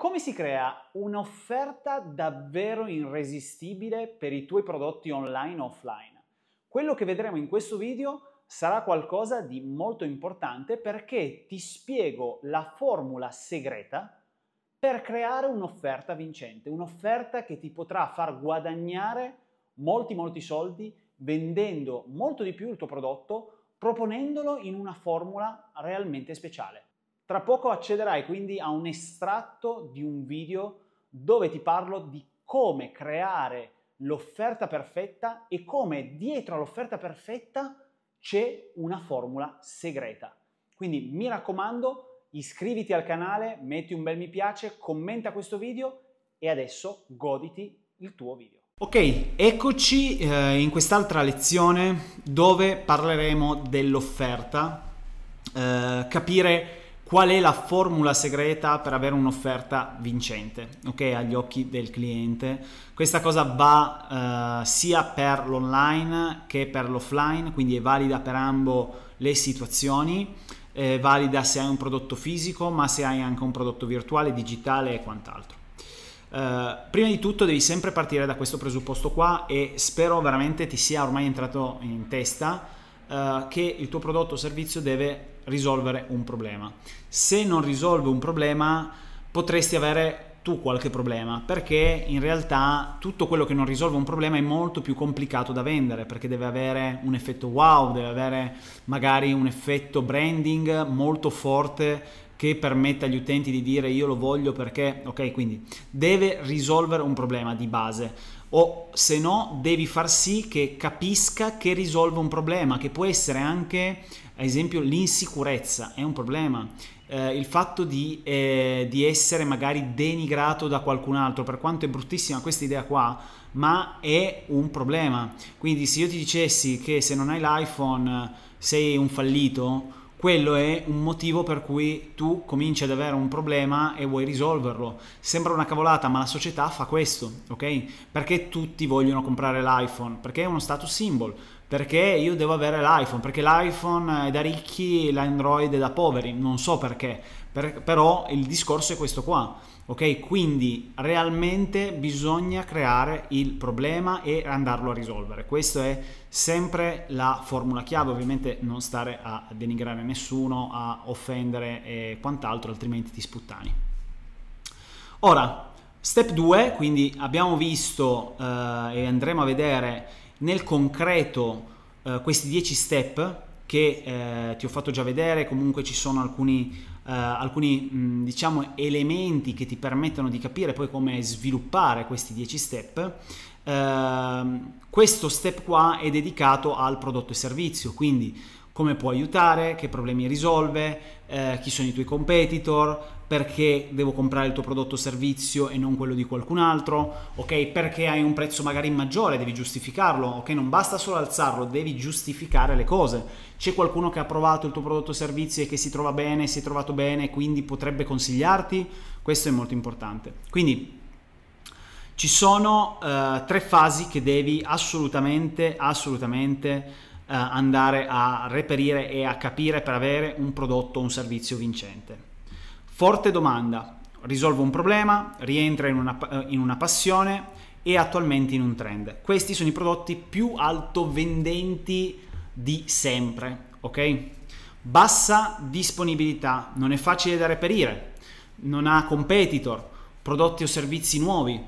Come si crea un'offerta davvero irresistibile per i tuoi prodotti online o offline? Quello che vedremo in questo video sarà qualcosa di molto importante perché ti spiego la formula segreta per creare un'offerta vincente, un'offerta che ti potrà far guadagnare molti soldi vendendo molto di più il tuo prodotto, proponendolo in una formula realmente speciale. Tra poco accederai quindi a un estratto di un video dove ti parlo di come creare l'offerta perfetta e come dietro all'offerta perfetta c'è una formula segreta. Quindi mi raccomando, iscriviti al canale, metti un bel mi piace, commenta questo video e adesso goditi il tuo video. Ok, eccoci in quest'altra lezione dove parleremo dell'offerta, capire qual è la formula segreta per avere un'offerta vincente, ok, agli occhi del cliente. Questa cosa va sia per l'online che per l'offline, quindi è valida per ambo le situazioni, è valida se hai un prodotto fisico, ma se hai anche un prodotto virtuale, digitale e quant'altro. Prima di tutto devi sempre partire da questo presupposto qua e spero veramente ti sia ormai entrato in testa che il tuo prodotto o servizio deve risolvere un problema. Se non risolve un problema potresti avere tu qualche problema, perché in realtà tutto quello che non risolve un problema è molto più complicato da vendere, perché deve avere un effetto wow, deve avere magari un effetto branding molto forte che permetta agli utenti di dire io lo voglio perché, ok, quindi deve risolvere un problema di base, o se no devi far sì che capisca che risolve un problema, che può essere anche ad esempio l'insicurezza è un problema, il fatto di essere magari denigrato da qualcun altro, per quanto è bruttissima questa idea qua, ma è un problema. Quindi se io ti dicessi che se non hai l'iPhone sei un fallito, quello è un motivo per cui tu cominci ad avere un problema e vuoi risolverlo. Sembra una cavolata, ma la società fa questo, ok? Perché tutti vogliono comprare l'iPhone? Perché è uno status symbol, perché io devo avere l'iPhone, perché l'iPhone è da ricchi, l'Android è da poveri, non so perché, però il discorso è questo qua, ok? Quindi realmente bisogna creare il problema e andarlo a risolvere. Questa è sempre la formula chiave, ovviamente non stare a denigrare nessuno, a offendere e quant'altro, altrimenti ti sputtani. Ora, step 2, quindi abbiamo visto e andremo a vedere nel concreto questi 10 step che ti ho fatto già vedere. Comunque ci sono alcuni diciamo elementi che ti permettono di capire poi come sviluppare questi 10 step. Questo step qua è dedicato al prodotto e servizio, quindi come può aiutare, che problemi risolve, chi sono i tuoi competitor, perché devo comprare il tuo prodotto o servizio e non quello di qualcun altro, ok? Perché hai un prezzo magari maggiore, devi giustificarlo, ok? Non basta solo alzarlo, devi giustificare le cose. C'è qualcuno che ha provato il tuo prodotto o servizio e che si trova bene, si è trovato bene, quindi potrebbe consigliarti? Questo è molto importante. Quindi ci sono 3 fasi che devi assolutamente andare a reperire e a capire per avere un prodotto o un servizio vincente. Forte domanda, risolvo un problema, rientra in una passione e attualmente in un trend. Questi sono i prodotti più altovendenti di sempre, ok? Bassa disponibilità, non è facile da reperire, non ha competitor, prodotti o servizi nuovi.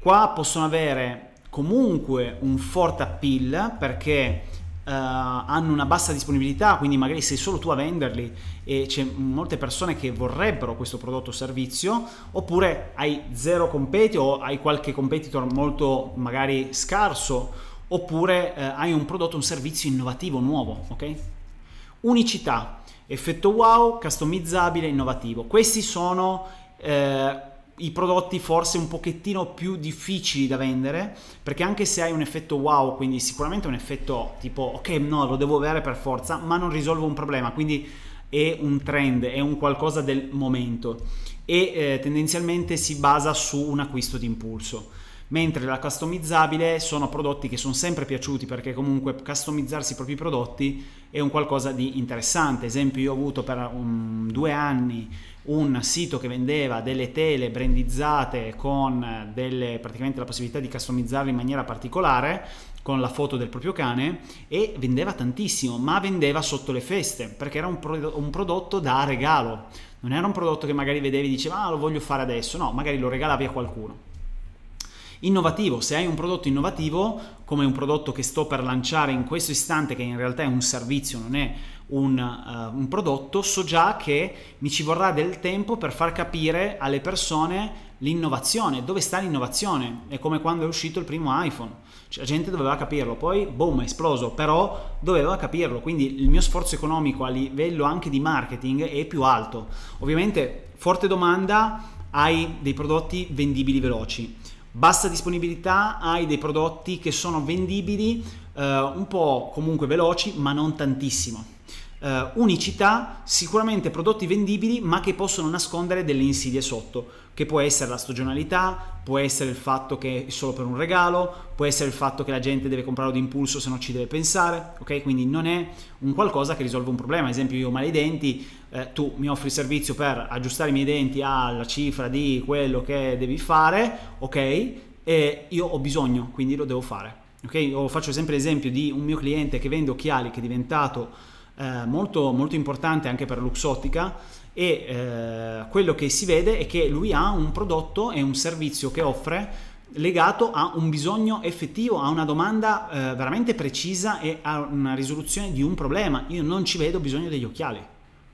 Qua possono avere comunque un forte appeal perché hanno una bassa disponibilità, quindi magari sei solo tu a venderli e c'è molte persone che vorrebbero questo prodotto o servizio, oppure hai 0 competitor o hai qualche competitor molto magari scarso, oppure hai un prodotto o un servizio innovativo nuovo, ok? Unicità, effetto wow, customizzabile, innovativo. Questi sono i prodotti forse un pochettino più difficili da vendere, perché anche se hai un effetto wow, quindi sicuramente un effetto tipo ok, no, lo devo avere per forza, ma non risolvo un problema, quindi è un trend, è un qualcosa del momento e tendenzialmente si basa su un acquisto d'impulso. mentre la customizzabile sono prodotti che sono sempre piaciuti, perché comunque customizzarsi i propri prodotti è un qualcosa di interessante. Esempio, io ho avuto per 2 anni un sito che vendeva delle tele brandizzate con praticamente la possibilità di customizzarle in maniera particolare con la foto del proprio cane, e vendeva tantissimo, ma vendeva sotto le feste, perché era un prodotto da regalo, non era un prodotto che magari vedevi e diceva ah, lo voglio fare adesso, no, magari lo regalavi a qualcuno. Innovativo: se hai un prodotto innovativo, come un prodotto che sto per lanciare in questo istante, che in realtà è un servizio, non è un prodotto, so già che mi ci vorrà del tempo per far capire alle persone l'innovazione, dove sta l'innovazione. È come quando è uscito il primo iPhone, cioè, la gente doveva capirlo, poi boom, è esploso, però doveva capirlo, quindi il mio sforzo economico a livello anche di marketing è più alto. Ovviamente, forte domanda, hai dei prodotti vendibili veloci. Bassa disponibilità, hai dei prodotti che sono vendibili un po' comunque veloci, ma non tantissimo. Unicità, sicuramente prodotti vendibili ma che possono nascondere delle insidie sotto, che può essere la stagionalità, può essere il fatto che è solo per un regalo, può essere il fatto che la gente deve comprarlo d'impulso, se no ci deve pensare, ok? Quindi non è un qualcosa che risolve un problema. Ad esempio, io ho male ai denti, tu mi offri servizio per aggiustare i miei denti alla cifra di quello che devi fare, ok? E io ho bisogno, quindi lo devo fare, ok? Io faccio sempre l'esempio di un mio cliente che vende occhiali, che è diventato molto, molto importante anche per Luxottica, e quello che si vede è che lui ha un prodotto e un servizio che offre legato a un bisogno effettivo, a una domanda veramente precisa e a una risoluzione di un problema. Io non ci vedo bisogno degli occhiali,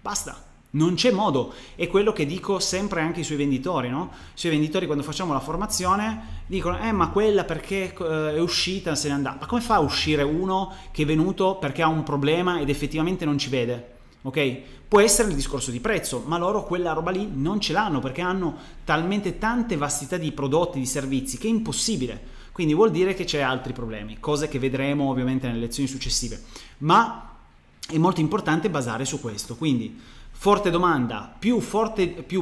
basta, non c'è modo. È quello che dico sempre anche ai suoi venditori, no? I suoi venditori, quando facciamo la formazione, dicono ma quella perché è uscita, se n'è andata. Ma come fa a uscire uno che è venuto perché ha un problema ed effettivamente non ci vede? Ok, può essere il discorso di prezzo, ma loro quella roba lì non ce l'hanno, perché hanno talmente tante vastità di prodotti, di servizi, che è impossibile. Quindi vuol dire che c'è altri problemi, cose che vedremo ovviamente nelle lezioni successive, ma è molto importante basare su questo. Quindi forte domanda, più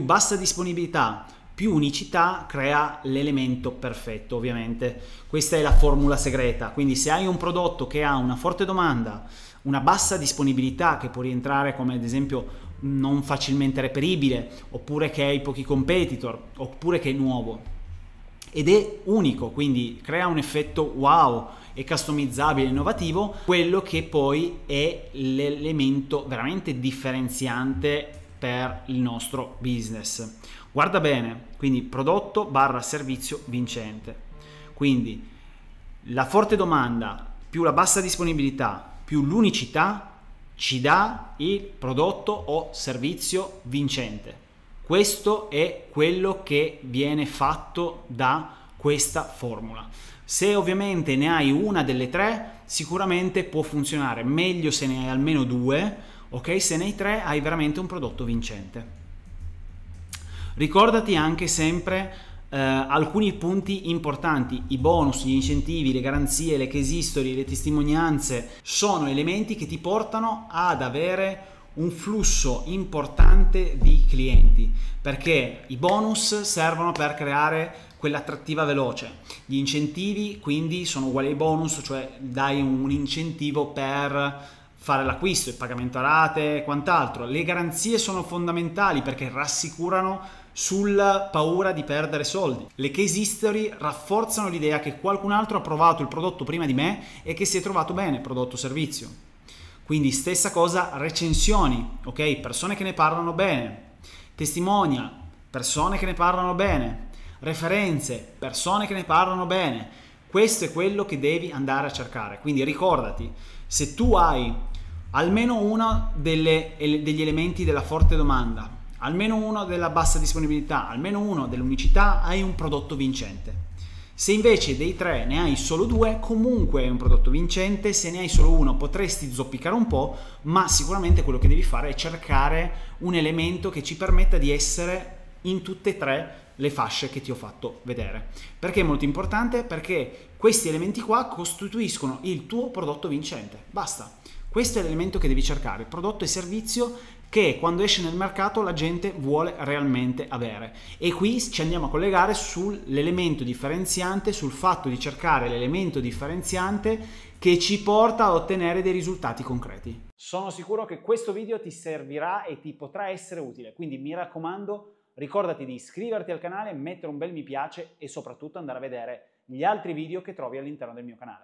bassa disponibilità, più unicità, crea l'elemento perfetto. Ovviamente questa è la formula segreta. Quindi se hai un prodotto che ha una forte domanda, una bassa disponibilità, che può rientrare come ad esempio non facilmente reperibile, oppure che hai pochi competitor, oppure che è nuovo ed è unico, quindi crea un effetto wow, è customizzabile, innovativo, quello che poi è l'elemento veramente differenziante per il nostro business. Guarda bene, quindi prodotto barra servizio vincente. Quindi la forte domanda più la bassa disponibilità più l'unicità ci dà il prodotto o servizio vincente. Questo è quello che viene fatto da questa formula. Se ovviamente ne hai una delle tre, sicuramente può funzionare. Meglio se ne hai almeno 2, ok? Se ne hai 3 hai veramente un prodotto vincente. Ricordati anche sempre alcuni punti importanti: i bonus, gli incentivi, le garanzie, le case history, le testimonianze sono elementi che ti portano ad avere un flusso importante di clienti, perché i bonus servono per creare quell'attrattiva veloce, gli incentivi quindi sono uguali ai bonus, cioè dai un incentivo per fare l'acquisto, il pagamento a rate e quant'altro. Le garanzie sono fondamentali perché rassicurano sulla paura di perdere soldi. Le case history rafforzano l'idea che qualcun altro ha provato il prodotto prima di me e che si è trovato bene, prodotto servizio. Quindi stessa cosa, recensioni, ok? Persone che ne parlano bene, testimonial, persone che ne parlano bene, referenze, persone che ne parlano bene. Questo è quello che devi andare a cercare. Quindi ricordati, se tu hai almeno uno degli elementi della forte domanda, almeno uno della bassa disponibilità, almeno uno dell'unicità, hai un prodotto vincente. Se invece dei 3 ne hai solo 2, comunque è un prodotto vincente. Se ne hai solo 1 potresti zoppicare un po', ma sicuramente quello che devi fare è cercare un elemento che ci permetta di essere in tutte e 3 le fasce che ti ho fatto vedere. Perché è molto importante? Perché questi elementi qua costituiscono il tuo prodotto vincente, basta. Questo è l'elemento che devi cercare, prodotto e servizio che quando esce nel mercato la gente vuole realmente avere. E qui ci andiamo a collegare sull'elemento differenziante, sul fatto di cercare l'elemento differenziante che ci porta a ottenere dei risultati concreti. Sono sicuro che questo video ti servirà e ti potrà essere utile, quindi mi raccomando, ricordati di iscriverti al canale, mettere un bel mi piace e soprattutto andare a vedere gli altri video che trovi all'interno del mio canale.